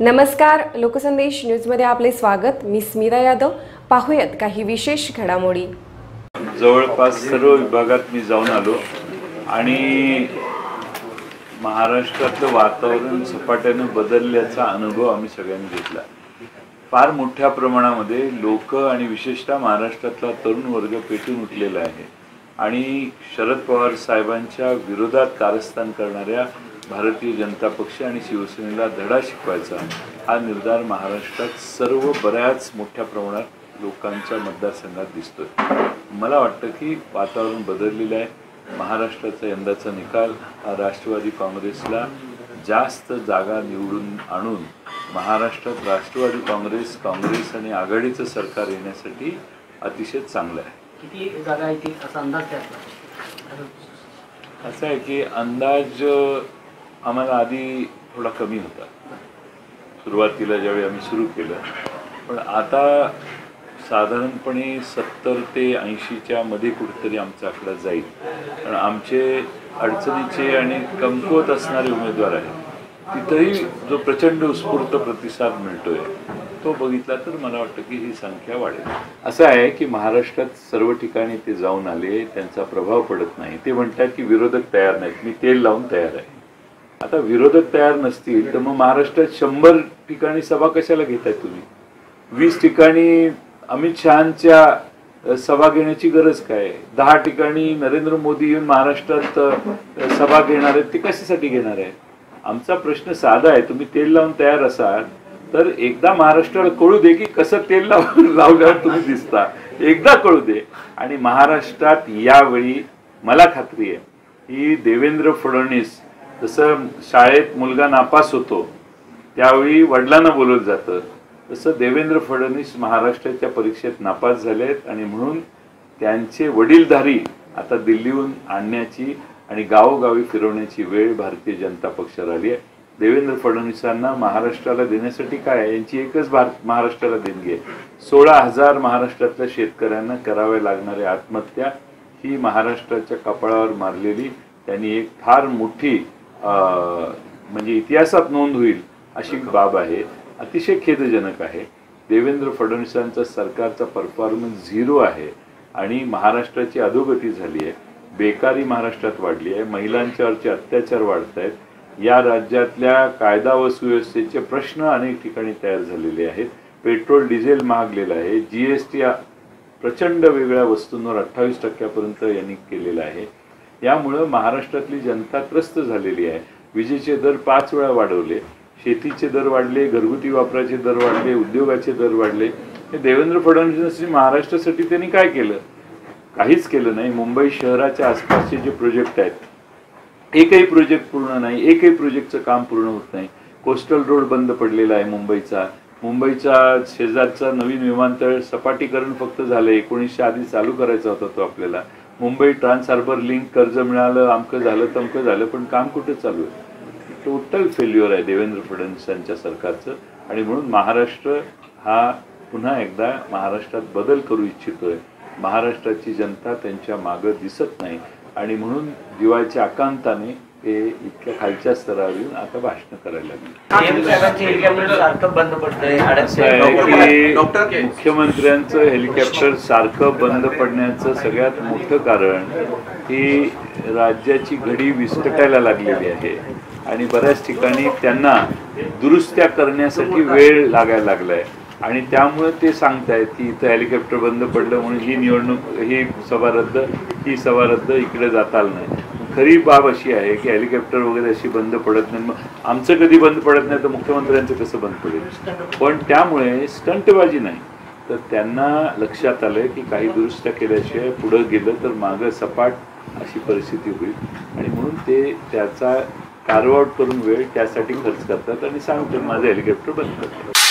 नमस्कार, लोकसंदेश न्यूजमध्ये आपले स्वागत। मी स्मिता यादव। पाहूयात काही विशेष घडामोडी। जवळपास सर्व विभागात मी जाऊन आलो आणि महाराष्ट्रातलं वातावरण सपाट्याने बदलल्याचा अनुभव आम्ही सगळ्यांनी घेतला। फार मोठ्या प्रमाणामध्ये लोक आणि विशेषतः महाराष्ट्रातला तरुण वर्ग पेटून उठलेला आहे आणि शरद पवार साहेबांच्या विरोधात कारस्थान करणाऱ्या भारतीय जनता पक्ष आणि शिवसेनेला धडा शिकवायचा हा निर्धार महाराष्ट्रात सर्व बऱ्याच मोठ्या प्रमाणात लोकांच्या मतदारसंघात दिसतोय। मला वाटतं की वातावरण बदललेलं आहे। महाराष्ट्राचा यंदाचा निकाल हा राष्ट्रवादी काँग्रेसला जास्त जागा निवडून आणून महाराष्ट्रात राष्ट्रवादी काँग्रेस आणि आघाडीचं सरकार येण्यासाठी अतिशय चांगलं आहे। किती जागा येतील असा अंदाज त्याचा असा आहे की अंदाज आम्हाला आधी थोडा कमी होता सुरुवातीला ज्यावेळी आम्ही सुरू केलं, पण आता साधारणपणे 70 ते 80च्या मध्ये कुठेतरी आमचा आकडा जाईल। कारण आमचे अडचणीचे आणि कमकुवत असणारे उमेदवार आहेत तिथेही जो प्रचंड उत्स्फूर्त प्रतिसाद मिळतोय तो बघितला तर मला वाटतं की ही संख्या वाढेल। असं आहे की महाराष्ट्रात सर्व ठिकाणी ते जाऊन आले, त्यांचा प्रभाव पडत नाही। ते म्हणतात की विरोधक तयार नाहीत, मी तेल लावून तयार आहे। आता विरोधक तयार नसतील तर मग महाराष्ट्रात 100 ठिकाणी सभा कशाला घेताय तुम्ही? 20 ठिकाणी अमित शहांच्या सभा घेण्याची गरज काय? 10 ठिकाणी नरेंद्र मोदी येऊन महाराष्ट्रात सभा घेणार आहेत, ते कशासाठी घेणार आहेत? आमचा प्रश्न साधा आहे, तुम्ही तेल लावून तयार असाल तर एकदा महाराष्ट्राला कळू दे की कसं तेल लावल्यावर तुम्ही दिसता, एकदा कळू दे। आणि महाराष्ट्रात यावेळी मला खात्री आहे की देवेंद्र फडणवीस जसं शाळेत मुलगा नापास होतो त्यावेळी वडिलांना बोलवलं जातं, तसं देवेंद्र फडणवीस महाराष्ट्राच्या परीक्षेत नापास झालेत आणि म्हणून त्यांचे वडीलधारी आता दिल्लीहून आणण्याची आणि गावोगावी फिरवण्याची वेळ भारतीय जनता पक्षाला आली आहे। देवेंद्र फडणवीसांना महाराष्ट्राला देण्यासाठी काय आहे? यांची एकच महाराष्ट्राला देणगी आहे। 16,000 महाराष्ट्रातल्या शेतकऱ्यांना कराव्या लागणाऱ्या आत्महत्या ही महाराष्ट्राच्या कपाळावर मारलेली त्यांनी एक फार मोठी म्हणजे इतिहासात नोंद होईल अशी बाब आहे, अतिशय खेदजनक आहे। देवेंद्र फडणवीसांचा सरकारचा परफॉर्मन्स 0 आहे आणि महाराष्ट्राची अधोगती झाली आहे। बेकारी महाराष्ट्रात वाढली आहे, महिलांच्यावरचे अत्याचार वाढत आहेत, या राज्यातल्या कायदा व सुव्यवस्थेचे प्रश्न अनेक ठिकाणी तयार झालेले आहेत। पेट्रोल डिझेल महागलेलं आहे, GST प्रचंड वेगळ्या वस्तूंवर 28% यांनी केलेला आहे। यामुळे महाराष्ट्रातली जनता त्रस्त झालेली आहे। विजेचे दर 5 वेळा वाढवले, शेतीचे दर वाढले, घरगुती वापराचे दर वाढले, उद्योगाचे दर वाढले। हे देवेंद्र फडणवीसांनी महाराष्ट्रासाठी त्यांनी काय केलं? काहीच केलं नाही। मुंबई शहराच्या आसपासचे जे प्रोजेक्ट आहेत एकही प्रोजेक्ट पूर्ण नाही, एकही प्रोजेक्टचं काम पूर्ण होत नाही। कोस्टल रोड बंद पडलेला आहे मुंबईचा शेजारचा नवीन विमानतळ सपाटीकरण फक्त झालं, 1900 आधी चालू करायचा होता तो आपल्याला। मुंबई ट्रान्स हार्बर लिंक कर्ज मिळालं, आमकं झालं तमकं झालं, पण काम कुठे चालू आहे? टोटल फेल्युअर आहे देवेंद्र फडणवीसांच्या सरकारचं आणि म्हणून महाराष्ट्र हा पुन्हा एकदा महाराष्ट्रात बदल करू इच्छितोय। महाराष्ट्राची जनता त्यांच्या मागं दिसत नाही आणि म्हणून जीवाच्या आकांताने ते इतक्या खालच्या स्तरावरून आता भाषण करायला लागले। मुख्यमंत्र्यांचं हेलिकॉप्टर सारखं बंद पडण्याचं सगळ्यात मोठं कारण ही राज्याची घडी विस्कटायला लागलेली आहे आणि बऱ्याच ठिकाणी त्यांना दुरुस्त्या करण्यासाठी वेळ लागायला लागलाय आणि त्यामुळे ते सांगतायत की इथं हेलिकॉप्टर बंद पडलं म्हणून ही निवडणूक, ही सभा रद्द, ही सभा रद्द, इकडे जाता आलं नाही। खरी बाब अशी आहे की हेलिकॉप्टर वगैरे अशी बंद पडत नाही, मग आमचं कधी बंद पडत नाही तर मुख्यमंत्र्यांचं कसं बंद पडेल? पण त्यामुळे स्टंटबाजी नाही, तर त्यांना लक्षात आलं की काही दुरुस्त्या केल्याशिवाय पुढं गेलं तर मागं सपाट अशी परिस्थिती होईल आणि म्हणून ते त्याचा कारवाट करून वेळ त्यासाठी खर्च करतात आणि सांगतात माझं हेलिकॉप्टर बंद करतात।